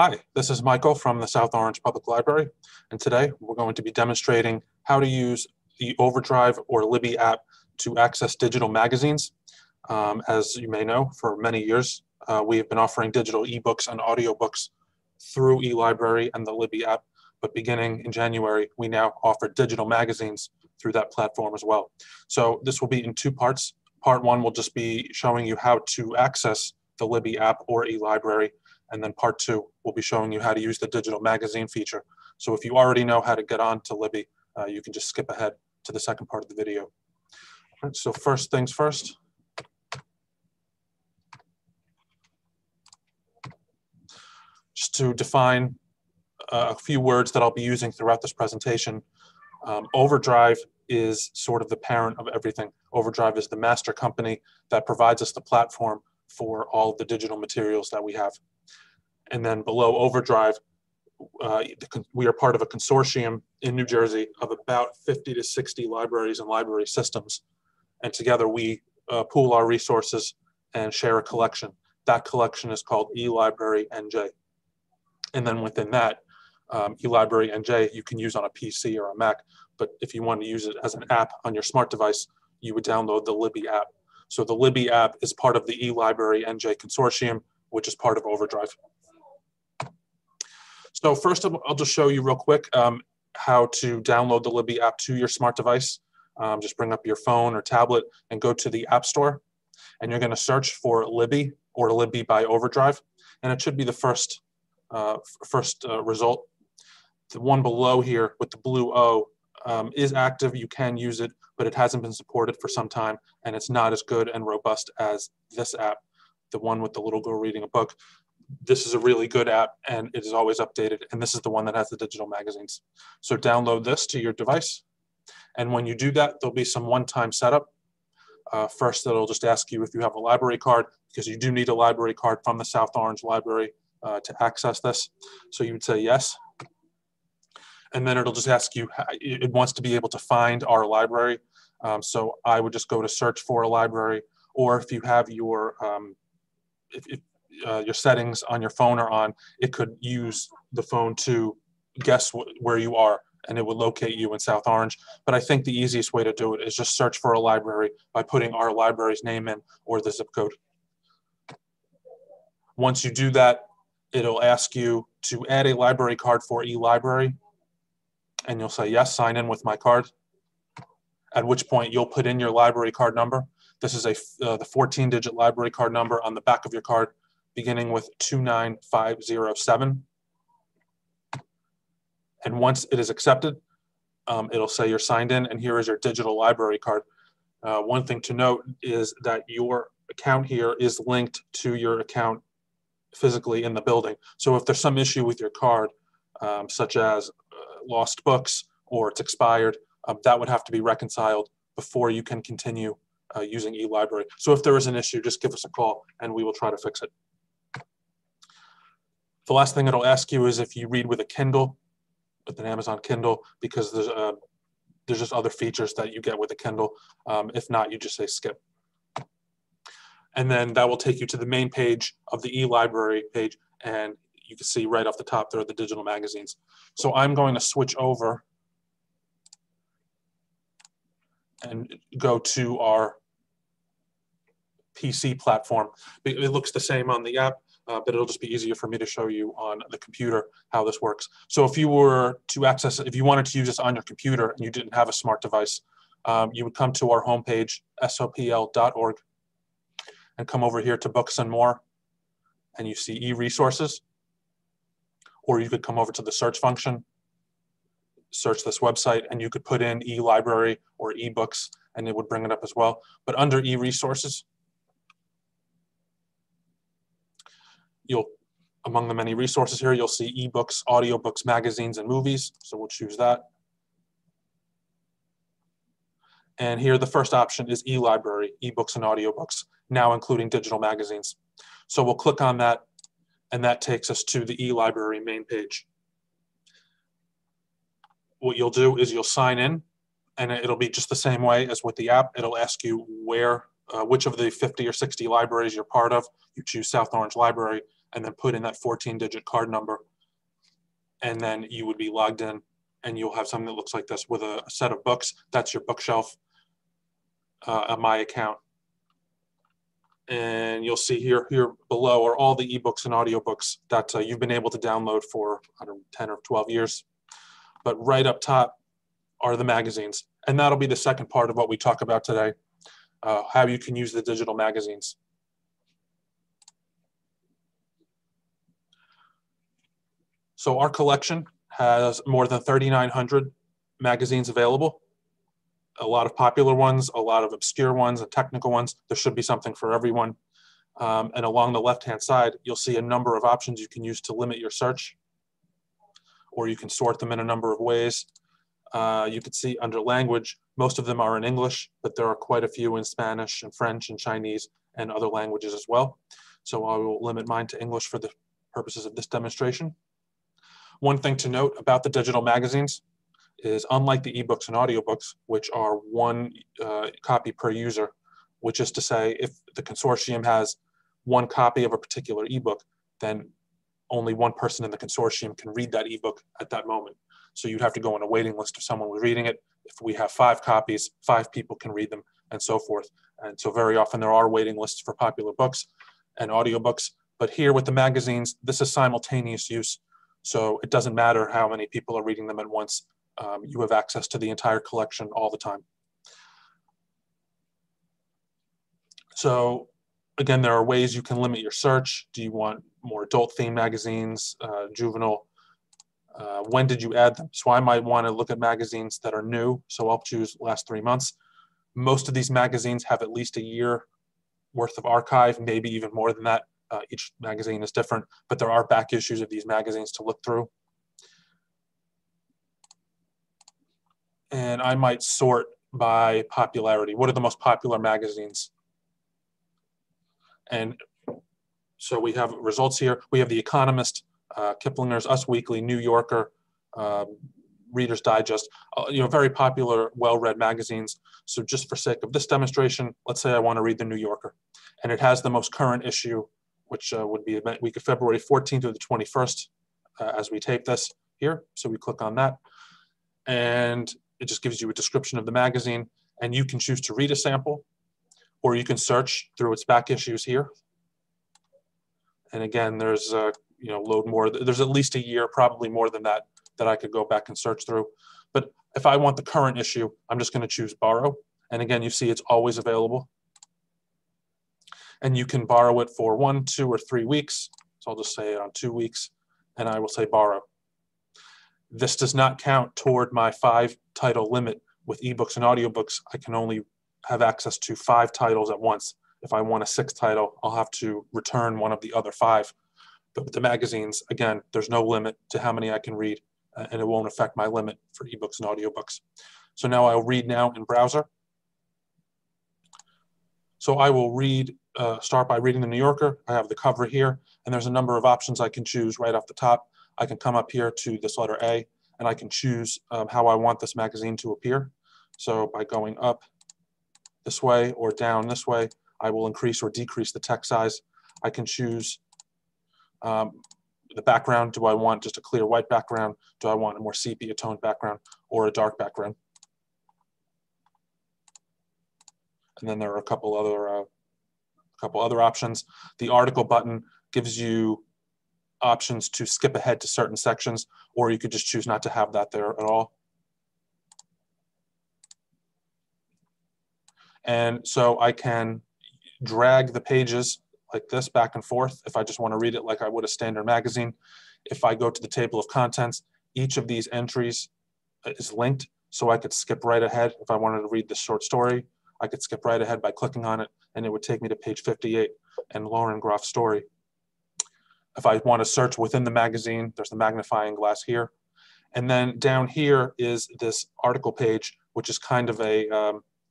Hi, this is Michael from the South Orange Public Library, and today we're going to be demonstrating how to use the Overdrive or Libby app to access digital magazines. As you may know, for many years, we have been offering digital ebooks and audiobooks through eLibrary and the Libby app, but beginning in January, we now offer digital magazines through that platform as well. So this will be in two parts. Part one will just be showing you how to access the Libby app or eLibrary, and then part two will be showing you how to use the digital magazine feature. So if you already know how to get on to Libby, you can just skip ahead to the second part of the video. All right, so first things first. Just to define a few words that I'll be using throughout this presentation. Overdrive is sort of the parent of everything. Overdrive is the master company that provides us the platform for all the digital materials that we have. And then below Overdrive, we are part of a consortium in New Jersey of about 50 to 60 libraries and library systems. And together we pool our resources and share a collection. That collection is called eLibrary NJ. And then within that, eLibrary NJ you can use on a PC or a Mac, but if you want to use it as an app on your smart device, you would download the Libby app. So the Libby app is part of the eLibrary NJ consortium, which is part of Overdrive. So first of all, I'll just show you real quick how to download the Libby app to your smart device. Just bring up your phone or tablet and go to the App Store, and you're going to search for Libby or Libby by Overdrive, and it should be the first result. The one below here with the blue O is active. You can use it, but it hasn't been supported for some time, and it's not as good and robust as this app, the one with the little girl reading a book. This is a really good app, and it is always updated, and this is the one that has the digital magazines. So download this to your device, and when you do that, there'll be some one-time setup. First, it'll just ask you if you have a library card, because you do need a library card from the South Orange Library to access this. So you would say yes. And then it'll just ask you, it wants to be able to find our library. So I would just go to search for a library, or if you have your settings on your phone are on, it could use the phone to guess where you are, and it would locate you in South Orange. But I think the easiest way to do it is just search for a library by putting our library's name in or the zip code. Once you do that, it'll ask you to add a library card for eLibrary, and you'll say, yes, sign in with my card, at which point you'll put in your library card number. This is the 14-digit library card number on the back of your card, beginning with 29507. And once it is accepted, it'll say you're signed in, and here is your digital library card. One thing to note is that your account here is linked to your account physically in the building. So if there's some issue with your card, such as lost books or it's expired, that would have to be reconciled before you can continue using eLibrary. So if there is an issue, just give us a call and we will try to fix it. The last thing it'll ask you is if you read with a Kindle, with an Amazon Kindle, because there's just other features that you get with a Kindle. If not, you just say skip. And then that will take you to the main page of the eLibrary page, and you can see right off the top there are the digital magazines. So I'm going to switch over and go to our PC platform. It looks the same on the app, but it'll just be easier for me to show you on the computer how this works. So if you were to access it, if you wanted to use this on your computer and you didn't have a smart device, you would come to our homepage, sopl.org. and come over here to Books and More, and you see e-resources, or you could come over to the search function, search this website, and you could put in e-library or e-books, and it would bring it up as well. But under e-resources, among the many resources here, you'll see e-books, audiobooks, magazines, and movies, so we'll choose that. And here the first option is eLibrary, eBooks and audiobooks, now including digital magazines. So we'll click on that, and that takes us to the eLibrary main page. What you'll do is you'll sign in, and it'll be just the same way as with the app. It'll ask you which of the 50 or 60 libraries you're part of. You choose South Orange Library, and then put in that 14-digit card number. And then you would be logged in and you'll have something that looks like this with a set of books. That's your bookshelf, a My Account. And you'll see here below are all the ebooks and audiobooks that you've been able to download for 10 or 12 years. But right up top are the magazines. And that'll be the second part of what we talk about today, how you can use the digital magazines. So our collection has more than 3,900 magazines available. A lot of popular ones, a lot of obscure ones, and technical ones. There should be something for everyone. And along the left-hand side, you'll see a number of options you can use to limit your search, or you can sort them in a number of ways. You can see under language, most of them are in English, but there are quite a few in Spanish and French and Chinese and other languages as well. So I will limit mine to English for the purposes of this demonstration. One thing to note about the digital magazines is, unlike the ebooks and audiobooks, which are one copy per user, which is to say if the consortium has one copy of a particular ebook, then only one person in the consortium can read that ebook at that moment. So you'd have to go on a waiting list if someone was reading it. If we have 5 copies, 5 people can read them, and so forth. And so very often there are waiting lists for popular books and audiobooks. But here with the magazines, this is simultaneous use. So it doesn't matter how many people are reading them at once. You have access to the entire collection all the time. So again, there are ways you can limit your search. Do you want more adult-themed magazines, juvenile? When did you add them? So I might want to look at magazines that are new. So I'll choose last 3 months. Most of these magazines have at least a year worth of archive, maybe even more than that. Each magazine is different, but there are back issues of these magazines to look through. And I might sort by popularity. What are the most popular magazines? And so we have results here. We have The Economist, Kiplinger's, Us Weekly, New Yorker, Reader's Digest, very popular, well-read magazines. So just for sake of this demonstration, let's say I want to read the New Yorker. And it has the most current issue, which would be the week of February 14th through the 21st as we tape this here. So we click on that. And it just gives you a description of the magazine. And you can choose to read a sample, or you can search through its back issues here. And again, there's load more. There's at least a year, probably more than that, that I could go back and search through. But if I want the current issue, I'm just going to choose borrow. And again, you see it's always available. And you can borrow it for 1, 2, or 3 weeks. So I'll just say on 2 weeks, and I will say borrow. This does not count toward my 5 title limit. With ebooks and audiobooks, I can only have access to 5 titles at once. If I want a 6th title, I'll have to return one of the other 5. But with the magazines, again, there's no limit to how many I can read, and it won't affect my limit for ebooks and audiobooks. So now I'll read now in browser. So I will read. Start by reading the New Yorker. I have the cover here, and there's a number of options I can choose right off the top. I can come up here to this letter A, and I can choose how I want this magazine to appear. So by going up this way or down this way, I will increase or decrease the text size. I can choose the background. Do I want just a clear white background? Do I want a more sepia toned background or a dark background? And then there are a couple other options. The article button gives you options to skip ahead to certain sections, or you could just choose not to have that there at all. And so I can drag the pages like this back and forth if I just want to read it like I would a standard magazine. If I go to the table of contents, each of these entries is linked, so I could skip right ahead. If I wanted to read this short story, I could skip right ahead by clicking on it, and it would take me to page 58 and Lauren Groff's story. If I want to search within the magazine, there's the magnifying glass here. And then down here is this article page, which is kind of a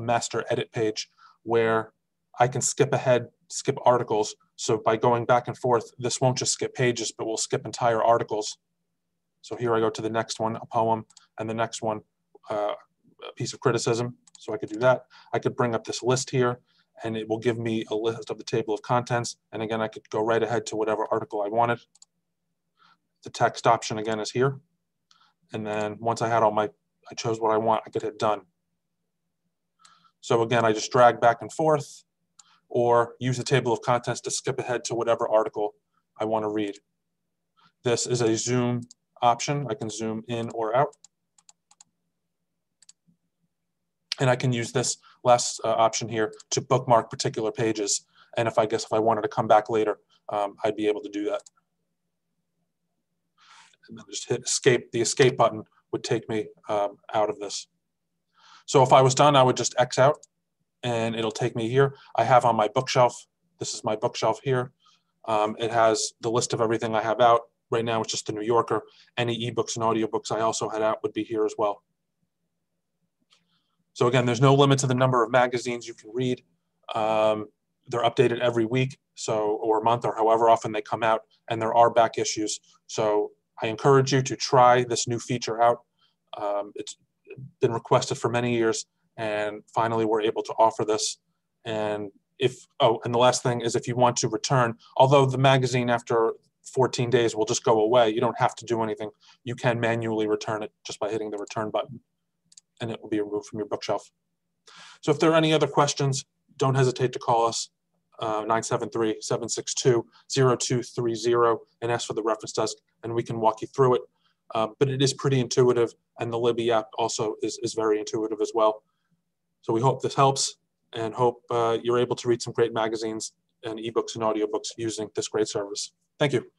master edit page where I can skip ahead, skip articles. So by going back and forth, this won't just skip pages, but will skip entire articles. So here I go to the next one, a poem, and the next one, a piece of criticism. So I could do that. I could bring up this list here, and it will give me a list of the table of contents. And again, I could go right ahead to whatever article I wanted. The text option again is here. And then once I had all my, I chose what I want, I could hit done. So again, I just drag back and forth or use the table of contents to skip ahead to whatever article I want to read. This is a zoom option. I can zoom in or out. And I can use this last option here to bookmark particular pages. And if I guess if I wanted to come back later, I'd be able to do that. And then just hit escape. The escape button would take me out of this. So if I was done, I would just X out and it'll take me here. I have on my bookshelf, this is my bookshelf here. It has the list of everything I have out. Right now it's just the New Yorker. Any ebooks and audiobooks I also had out would be here as well. So again, there's no limit to the number of magazines you can read. They're updated every week, so or a month or however often they come out, and there are back issues. So I encourage you to try this new feature out. It's been requested for many years, and finally we're able to offer this. And and the last thing is if you want to return, although the magazine after 14 days will just go away, you don't have to do anything. You can manually return it just by hitting the return button, and it will be removed from your bookshelf. So if there are any other questions, don't hesitate to call us, 973-762-0230, and ask for the reference desk, and we can walk you through it. But it is pretty intuitive, and the Libby app also is very intuitive as well. So we hope this helps, and hope you're able to read some great magazines and ebooks and audiobooks using this great service. Thank you.